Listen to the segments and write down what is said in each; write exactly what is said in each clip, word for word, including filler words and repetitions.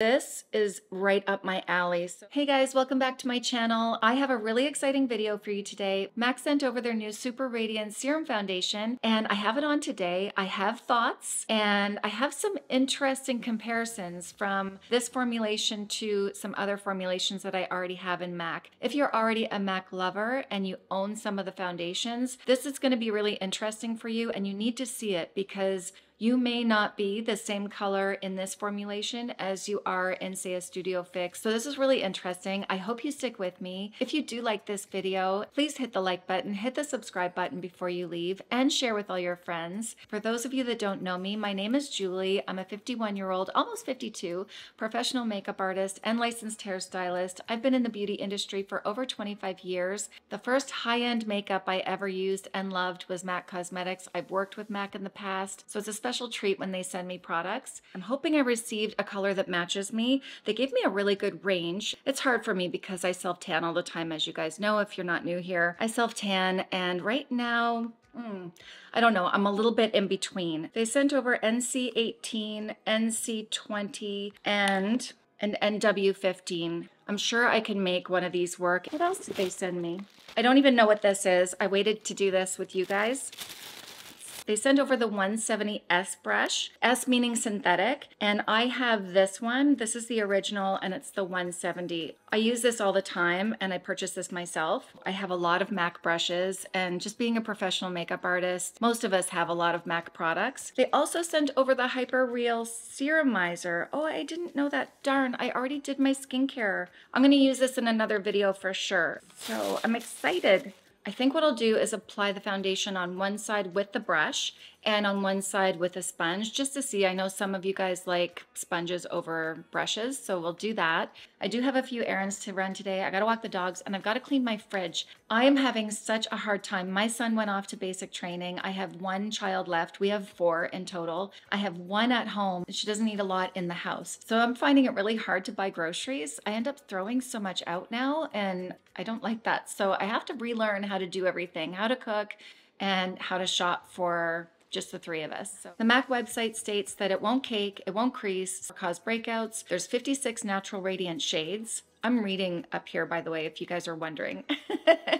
This is right up my alley. So, hey guys, welcome back to my channel. I have a really exciting video for you today. MAC sent over their new Super Radiance Serum Foundation, and I have it on today. I have thoughts, and I have some interesting comparisons from this formulation to some other formulations that I already have in MAC. If you're already a MAC lover and you own some of the foundations, this is going to be really interesting for you, and you need to see it because you may not be the same color in this formulation as you are in, say, a Studio Fix. So this is really interesting. I hope you stick with me. If you do like this video, please hit the like button, hit the subscribe button before you leave, and share with all your friends. For those of you that don't know me, my name is Julie. I'm a fifty-one-year-old, almost fifty-two, professional makeup artist and licensed hairstylist. I've been in the beauty industry for over twenty-five years. The first high-end makeup I ever used and loved was MAC Cosmetics. I've worked with MAC in the past, so it's a special treat when they send me products. I'm hoping I received a color that matches me. They gave me a really good range. It's hard for me because I self-tan all the time, as you guys know if you're not new here. I self-tan, and right now, Mm, I don't know, I'm a little bit in between. They sent over N C eighteen, N C twenty, and an N W fifteen. I'm sure I can make one of these work. What else did they send me? I don't even know what this is. I waited to do this with you guys. They sent over the one seventy S brush, S meaning synthetic, and I have this one. This is the original, and it's the one seventy. I use this all the time, and I purchased this myself. I have a lot of MAC brushes, and just being a professional makeup artist, most of us have a lot of MAC products. They also sent over the Hyperreal Serumizer. Oh, I didn't know that. Darn, I already did my skincare. I'm gonna use this in another video for sure. So I'm excited. I think what I'll do is apply the foundation on one side with the brush and on one side with a sponge just to see. I know some of you guys like sponges over brushes, so we'll do that. I do have a few errands to run today. I gotta walk the dogs, and I've gotta clean my fridge. I am having such a hard time. My son went off to basic training. I have one child left. We have four in total. I have one at home. She doesn't eat a lot in the house. So I'm finding it really hard to buy groceries. I end up throwing so much out now, and I don't like that. So I have to relearn how to do everything, how to cook and how to shop for just the three of us. So the MAC website states that it won't cake, it won't crease or cause breakouts. There's fifty-six natural radiant shades. I'm reading up here, by the way, if you guys are wondering.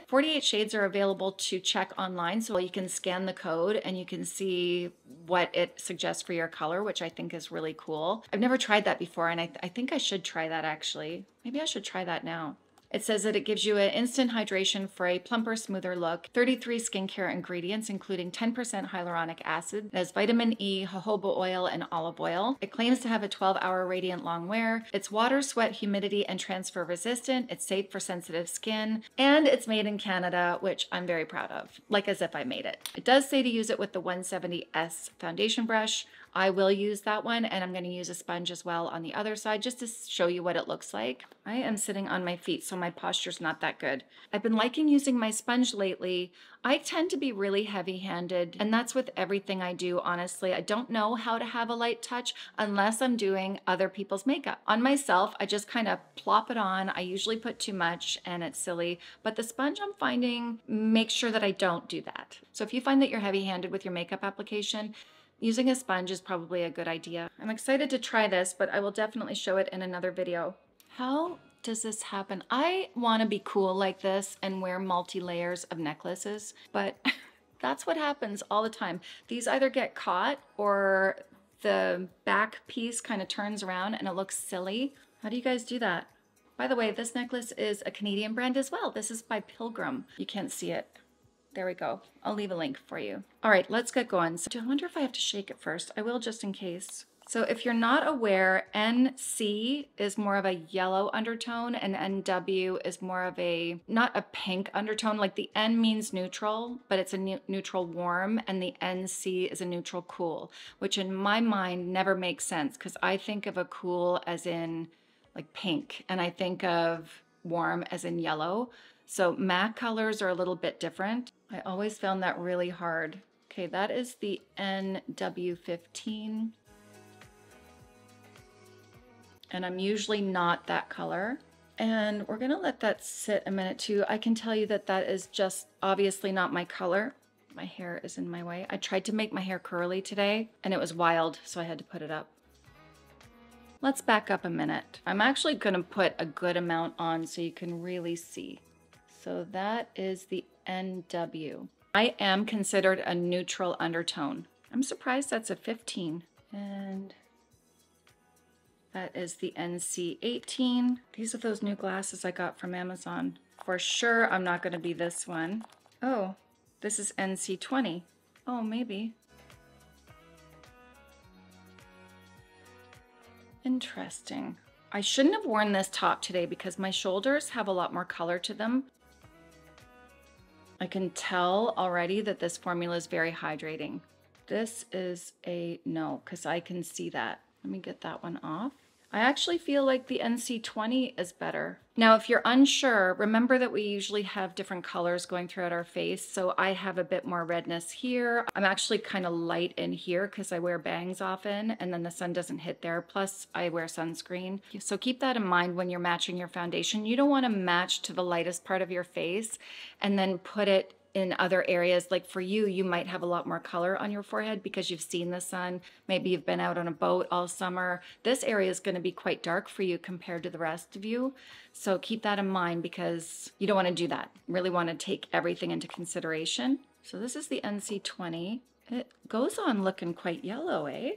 forty-eight shades are available to check online, so you can scan the code and you can see what it suggests for your color, which I think is really cool. I've never tried that before, and I, th I think I should try that actually. Maybe I should try that now. It says that it gives you an instant hydration for a plumper, smoother look. thirty-three skincare ingredients, including ten percent hyaluronic acid. It has vitamin E, jojoba oil, and olive oil. It claims to have a twelve-hour radiant long wear. It's water, sweat, humidity, and transfer resistant. It's safe for sensitive skin. And it's made in Canada, which I'm very proud of, like as if I made it. It does say to use it with the one seventy S foundation brush. I will use that one, and I'm going to use a sponge as well on the other side just to show you what it looks like. I am sitting on my feet, so my posture's not that good. I've been liking using my sponge lately. I tend to be really heavy-handed, and that's with everything I do, honestly. I don't know how to have a light touch unless I'm doing other people's makeup. On myself, I just kind of plop it on. I usually put too much, and it's silly, but the sponge I'm finding makes sure that I don't do that. So if you find that you're heavy-handed with your makeup application, using a sponge is probably a good idea. I'm excited to try this, but I will definitely show it in another video. How does this happen? I want to be cool like this and wear multi-layers of necklaces, but that's what happens all the time. These either get caught or the back piece kind of turns around and it looks silly. How do you guys do that? By the way, this necklace is a Canadian brand as well. This is by Pilgrim. You can't see it. There we go. I'll leave a link for you. All right, let's get going. So, I wonder if I have to shake it first. I will just in case. So if you're not aware, N C is more of a yellow undertone and N W is more of a, not a pink undertone. Like the N means neutral, but it's a ne neutral warm, and the N C is a neutral cool, which in my mind never makes sense because I think of a cool as in like pink and I think of warm as in yellow. So MAC colors are a little bit different. I always found that really hard. Okay, that is the N W fifteen. And I'm usually not that color. And we're gonna let that sit a minute too. I can tell you that that is just obviously not my color. My hair is in my way. I tried to make my hair curly today and it was wild, so I had to put it up. Let's back up a minute. I'm actually gonna put a good amount on so you can really see. So that is the N W. I am considered a neutral undertone. I'm surprised that's a fifteen. And that is the N C eighteen. These are those new glasses I got from Amazon. For sure, I'm not gonna be this one. Oh, this is N C twenty. Oh, maybe. Interesting. I shouldn't have worn this top today because my shoulders have a lot more color to them. I can tell already that this formula is very hydrating. This is a no, because I can see that. Let me get that one off. I actually feel like the N C twenty is better. Now, if you're unsure, remember that we usually have different colors going throughout our face. So I have a bit more redness here. I'm actually kind of light in here because I wear bangs often and then the sun doesn't hit there. Plus I wear sunscreen. So keep that in mind when you're matching your foundation. You don't want to match to the lightest part of your face and then put it in other areas. Like for you, you might have a lot more color on your forehead because you've seen the sun. Maybe you've been out on a boat all summer. This area is going to be quite dark for you compared to the rest of you. So keep that in mind because you don't want to do that. You really want to take everything into consideration. So this is the N C twenty. It goes on looking quite yellow, eh?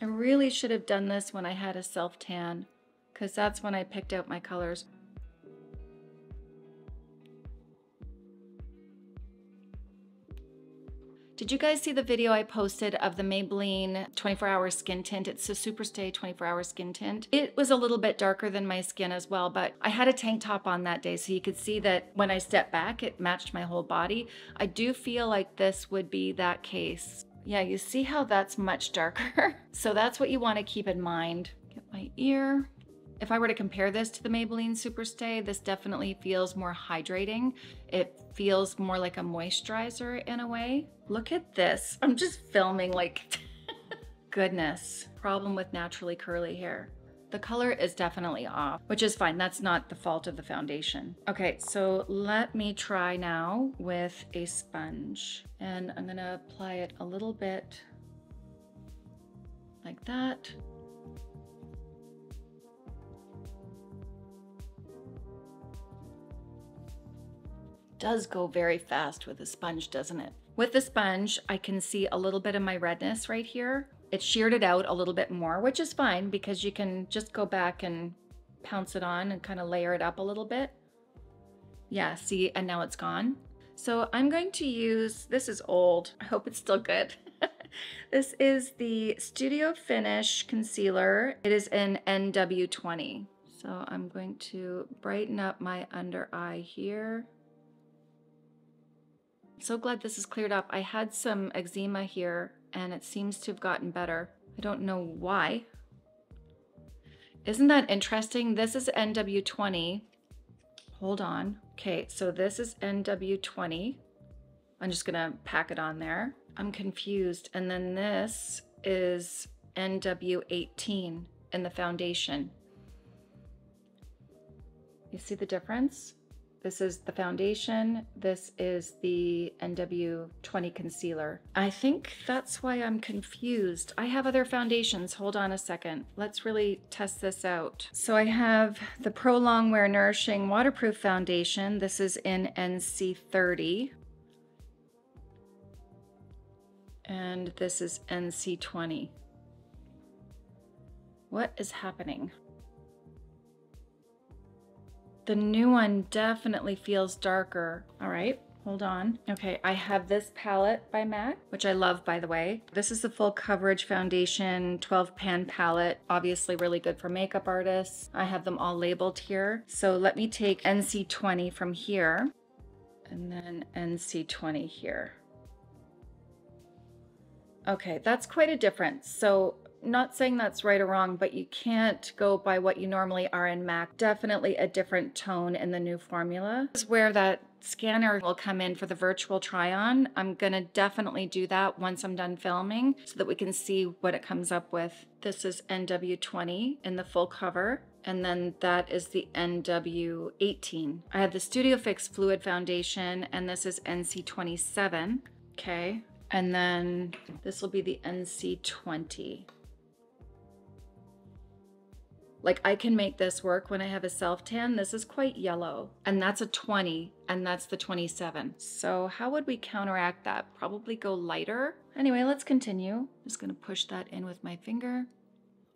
I really should have done this when I had a self tan because that's when I picked out my colors. Did you guys see the video I posted of the Maybelline twenty-four hour skin tint? It's the Superstay twenty-four hour skin tint. It was a little bit darker than my skin as well, but I had a tank top on that day, so you could see that when I stepped back, it matched my whole body. I do feel like this would be that case. Yeah, you see how that's much darker? So that's what you want to keep in mind. Get my ear. If I were to compare this to the Maybelline Superstay, this definitely feels more hydrating. It feels more like a moisturizer in a way. Look at this. I'm just filming like, goodness. Problem with naturally curly hair. The color is definitely off, which is fine. That's not the fault of the foundation. Okay, so let me try now with a sponge and I'm gonna apply it a little bit like that. Does go very fast with a sponge, doesn't it? With the sponge, I can see a little bit of my redness right here. It sheared it out a little bit more, which is fine because you can just go back and pounce it on and kind of layer it up a little bit. Yeah, see, and now it's gone. So I'm going to use, this is old, I hope it's still good. This is the Studio Finish Concealer. It is in N W twenty. So I'm going to brighten up my under eye here. So glad this is cleared up. I had some eczema here and it seems to have gotten better. I don't know why. Isn't that interesting? This is N W twenty. Hold on. Okay, so this is N W twenty. I'm just gonna pack it on there. I'm confused. And then this is N W eighteen in the foundation. You see the difference? This is the foundation. This is the N W twenty concealer. I think that's why I'm confused. I have other foundations. Hold on a second. Let's really test this out. So I have the Pro Longwear Nourishing Waterproof Foundation. This is in N C thirty. And this is N C twenty. What is happening? The new one definitely feels darker. All right, hold on. Okay, I have this palette by MAC, which I love, by the way. This is the Full Coverage Foundation twelve pan palette, obviously really good for makeup artists. I have them all labeled here. So let me take N C twenty from here and then N C twenty here. Okay, that's quite a difference. So not saying that's right or wrong, but you can't go by what you normally are in MAC. Definitely a different tone in the new formula. This is where that scanner will come in for the virtual try-on. I'm gonna definitely do that once I'm done filming so that we can see what it comes up with. This is N W twenty in the full cover, and then that is the N W eighteen. I have the Studio Fix Fluid Foundation, and this is N C twenty-seven, okay? And then this will be the N C twenty. Like I can make this work when I have a self tan. This is quite yellow and that's a twenty and that's the twenty-seven. So how would we counteract that? Probably go lighter. Anyway, let's continue. I'm just gonna push that in with my finger.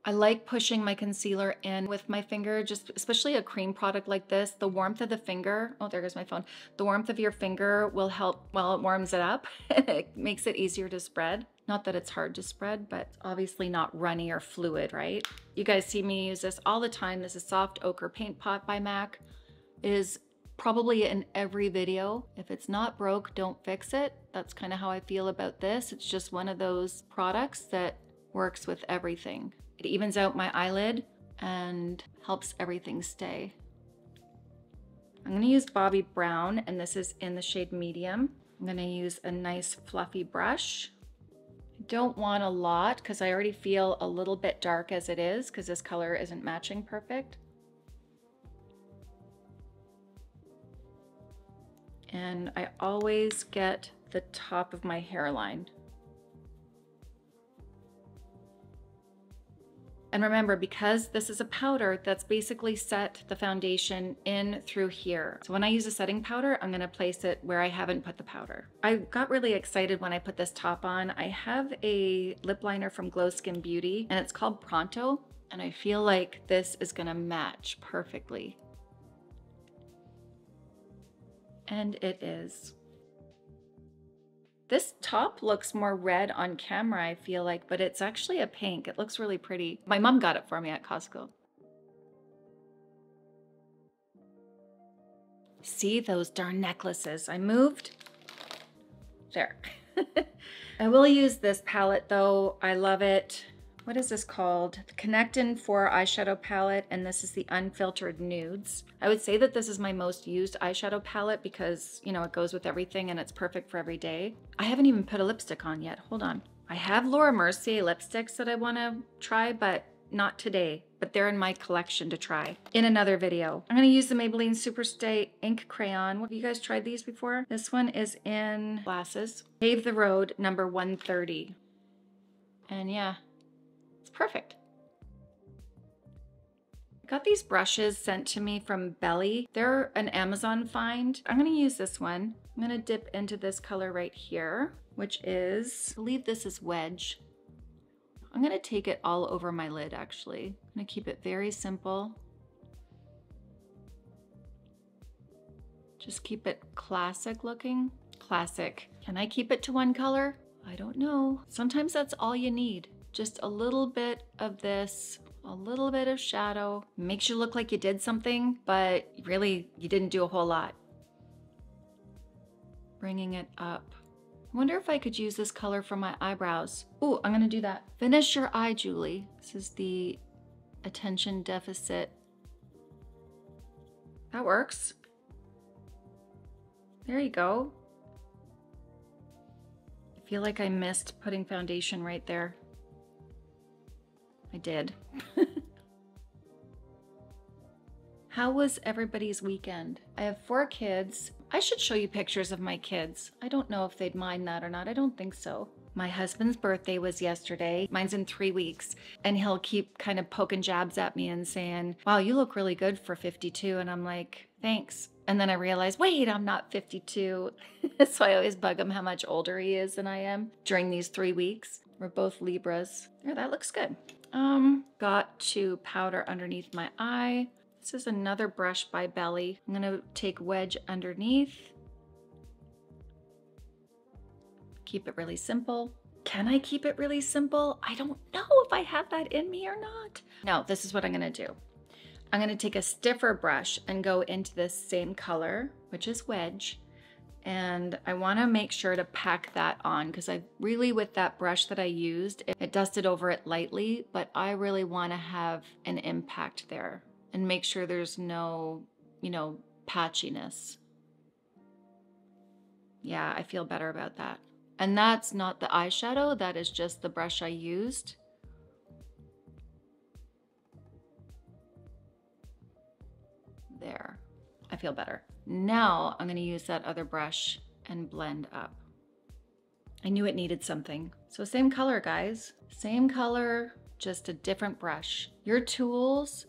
I like pushing my concealer in with my finger, just especially a cream product like this. The warmth of the finger, oh, there goes my phone. The warmth of your finger will help while it warms it up. It makes it easier to spread. Not that it's hard to spread, but obviously not runny or fluid, right? You guys see me use this all the time. This is Soft Ochre Paint Pot by MAC. It is probably in every video. If it's not broke, don't fix it. That's kind of how I feel about this. It's just one of those products that works with everything. It evens out my eyelid and helps everything stay. I'm gonna use Bobbi Brown, and this is in the shade Medium. I'm gonna use a nice fluffy brush. I don't want a lot because I already feel a little bit dark as it is because this color isn't matching perfect. And I always get the top of my hairline. And remember, because this is a powder, that's basically set the foundation in through here. So when I use a setting powder, I'm gonna place it where I haven't put the powder. I got really excited when I put this top on. I have a lip liner from Glow Skin Beauty and it's called Pronto. And I feel like this is gonna match perfectly. And it is. This top looks more red on camera, I feel like, but it's actually a pink. It looks really pretty. My mom got it for me at Costco. See those darn necklaces? I moved. There. I will use this palette though. I love it. What is this called? The Connectin four Eyeshadow Palette, and this is the Unfiltered Nudes. I would say that this is my most used eyeshadow palette because, you know, it goes with everything and it's perfect for every day. I haven't even put a lipstick on yet. Hold on. I have Laura Mercier lipsticks that I want to try, but not today. But they're in my collection to try in another video. I'm going to use the Maybelline SuperStay Ink Crayon. Have you guys tried these before? This one is in Glasses. Pave the Road, number one thirty. And yeah. Perfect. Got these brushes sent to me from Belly. They're an Amazon find. I'm gonna use this one. I'm gonna dip into this color right here, which is, I believe this is Wedge. I'm gonna take it all over my lid actually. I'm gonna keep it very simple. Just keep it classic looking. Classic. Can I keep it to one color? I don't know. Sometimes that's all you need. Just a little bit of this, a little bit of shadow. Makes you look like you did something, but really you didn't do a whole lot. Bringing it up. I wonder if I could use this color for my eyebrows. Ooh, I'm gonna do that. Finish Your Eye, Julie. This is the Attention Deficit. That works. There you go. I feel like I missed putting foundation right there. I did. How was everybody's weekend? I have four kids. I should show you pictures of my kids. I don't know if they'd mind that or not. I don't think so. My husband's birthday was yesterday. Mine's in three weeks. And he'll keep kind of poking jabs at me and saying, wow, you look really good for fifty-two. And I'm like, thanks. And then I realized, wait, I'm not fifty-two. So I always bug him how much older he is than I am during these three weeks. We're both Libras. There, that looks good. Um, got to powder underneath my eye. This is another brush by Belly. I'm gonna take Wedge underneath. Keep it really simple. Can I keep it really simple? I don't know if I have that in me or not. No, this is what I'm gonna do. I'm gonna take a stiffer brush and go into this same color, which is Wedge. And I wanna make sure to pack that on because I really, with that brush that I used, it, it dusted over it lightly, but I really wanna have an impact there and make sure there's no, you know, patchiness. Yeah, I feel better about that. And that's not the eyeshadow, that is just the brush I used. There, I feel better. Now I'm gonna use that other brush and blend up. I knew it needed something. So same color, guys, same color, just a different brush. Your tools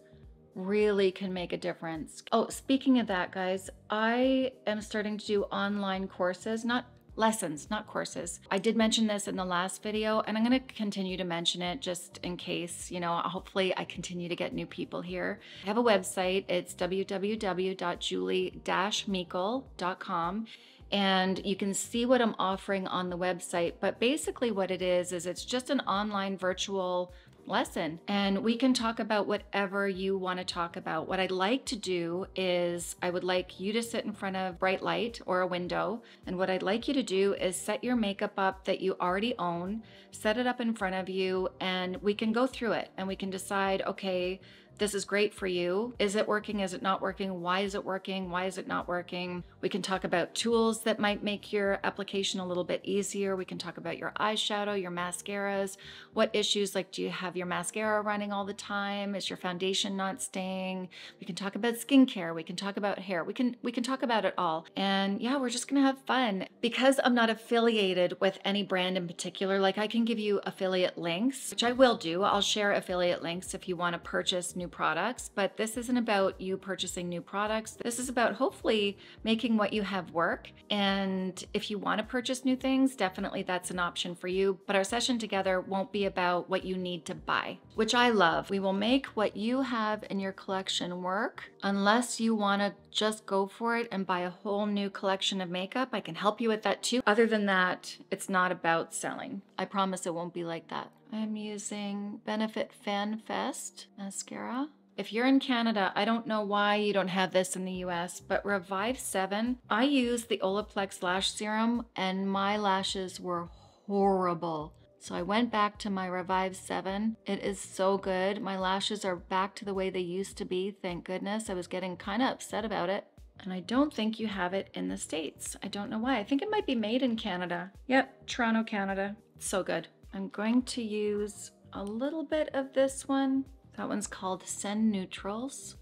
really can make a difference. Oh, speaking of that, guys, I am starting to do online courses, not lessons, not courses. I did mention this in the last video, and I'm gonna continue to mention it just in case, you know, hopefully I continue to get new people here. I have a website, it's w w w dot julie dash meikle dot com. And you can see what I'm offering on the website, but basically what it is, is it's just an online virtual lesson, and we can talk about whatever you want to talk about. What I'd like to do is I would like you to sit in front of bright light or a window, and what I'd like you to do is set your makeup up that you already own, set it up in front of you, and we can go through it and we can decide, okay, this is great for you. Is it working? Is it not working? Why is it working? Why is it not working? We can talk about tools that might make your application a little bit easier. We can talk about your eyeshadow, your mascaras. What issues, like, do you have your mascara running all the time? Is your foundation not staying? We can talk about skincare. We can talk about hair. We can we can talk about it all. And yeah, we're just gonna have fun. Because I'm not affiliated with any brand in particular, like, I can give you affiliate links, which I will do. I'll share affiliate links if you want to purchase new products, but this isn't about you purchasing new products. This is about hopefully making what you have work. And if you want to purchase new things, definitely that's an option for you. But our session together won't be about what you need to buy, which I love. We will make what you have in your collection work. Unless you want to just go for it and buy a whole new collection of makeup, I can help you with that too. Other than that, it's not about selling. I promise it won't be like that. I'm using Benefit Fan Fest mascara. If you're in Canada, I don't know why you don't have this in the U S, but Revive seven. I used the Olaplex Lash Serum and my lashes were horrible. So I went back to my Revive seven. It is so good. My lashes are back to the way they used to be, thank goodness. I was getting kind of upset about it. And I don't think you have it in the States. I don't know why. I think it might be made in Canada. Yep, Toronto, Canada. It's so good. I'm going to use a little bit of this one. That one's called Send Neutrals.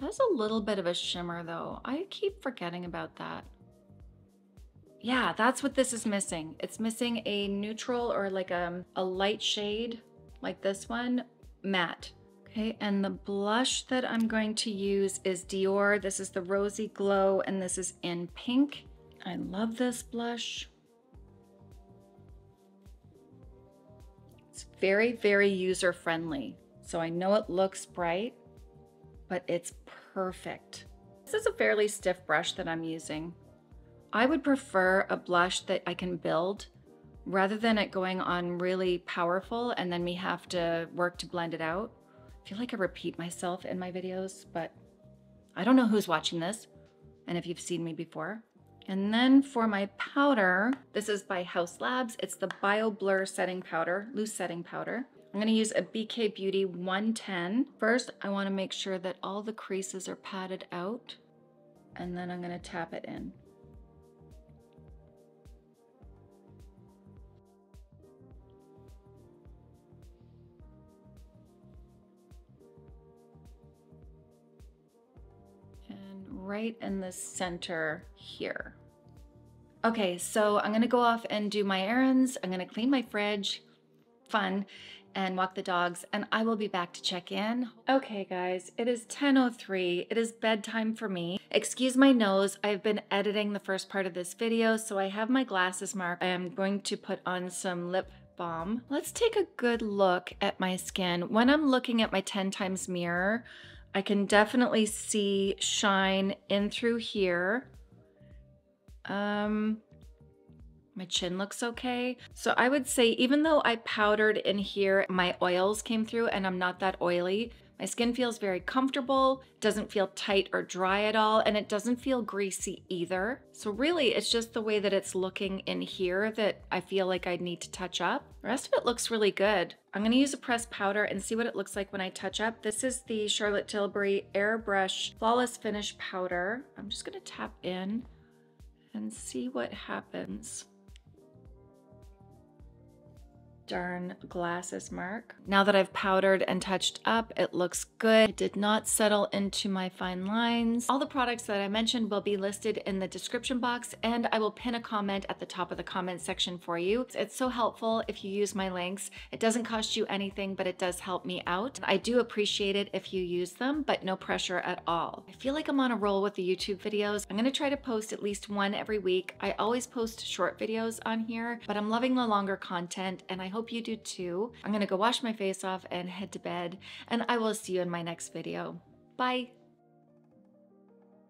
Has a little bit of a shimmer though. I keep forgetting about that. Yeah, that's what this is missing. It's missing a neutral, or like a, a light shade like this one, matte. Okay, and the blush that I'm going to use is Dior. This is the Rosy Glow, and this is in pink. I love this blush. It's very, very user-friendly. So I know it looks bright, but it's perfect. This is a fairly stiff brush that I'm using. I would prefer a blush that I can build rather than it going on really powerful and then me have to work to blend it out. I feel like I repeat myself in my videos, but I don't know who's watching this and if you've seen me before. And then for my powder, this is by House Labs. It's the Bio Blur setting powder, loose setting powder. I'm gonna use a B K Beauty one ten. First, I wanna make sure that all the creases are padded out, and then I'm gonna tap it in. Right in the center here. Okay, so I'm gonna go off and do my errands. I'm gonna clean my fridge, fun, and walk the dogs, and I will be back to check in. Okay guys, it is ten oh three. It is bedtime for me. Excuse my nose. I've been editing the first part of this video, so I have my glasses marked. I am going to put on some lip balm. Let's take a good look at my skin. When I'm looking at my ten times mirror, I can definitely see shine in through here. Um, my chin looks okay. So I would say, even though I powdered in here, my oils came through, and I'm not that oily. My skin feels very comfortable, doesn't feel tight or dry at all, and it doesn't feel greasy either. So really, it's just the way that it's looking in here that I feel like I need to touch up. The rest of it looks really good. I'm gonna use a pressed powder and see what it looks like when I touch up. This is the Charlotte Tilbury Airbrush Flawless Finish Powder. I'm just gonna tap in and see what happens. darn glasses mark. Now that I've powdered and touched up, it looks good. It did not settle into my fine lines. All the products that I mentioned will be listed in the description box, and I will pin a comment at the top of the comment section for you. It's so helpful if you use my links. It doesn't cost you anything, but it does help me out. I do appreciate it if you use them, but no pressure at all. I feel like I'm on a roll with the YouTube videos. I'm gonna try to post at least one every week. I always post short videos on here, but I'm loving the longer content, and I hope you do too. I'm gonna go wash my face off and head to bed, and I will see you in my next video. Bye.